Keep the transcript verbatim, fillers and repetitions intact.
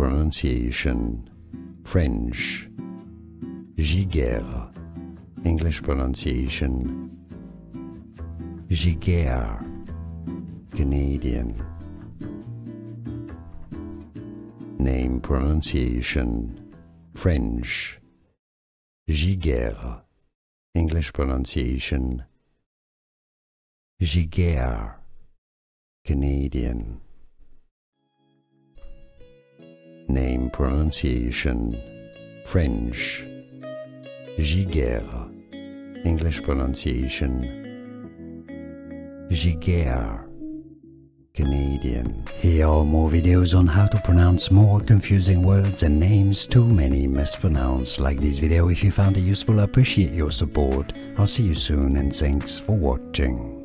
pronunciation, French. Giguère, English pronunciation. Giguère, Canadian. Name pronunciation, French. Giguère, English pronunciation. Giguère, Canadian. Name pronunciation, French. Giguère, English pronunciation. Giguère, Canadian. Here are more videos on how to pronounce more confusing words and names too many mispronounced. Like this video if you found it useful. I appreciate your support. I'll see you soon and thanks for watching.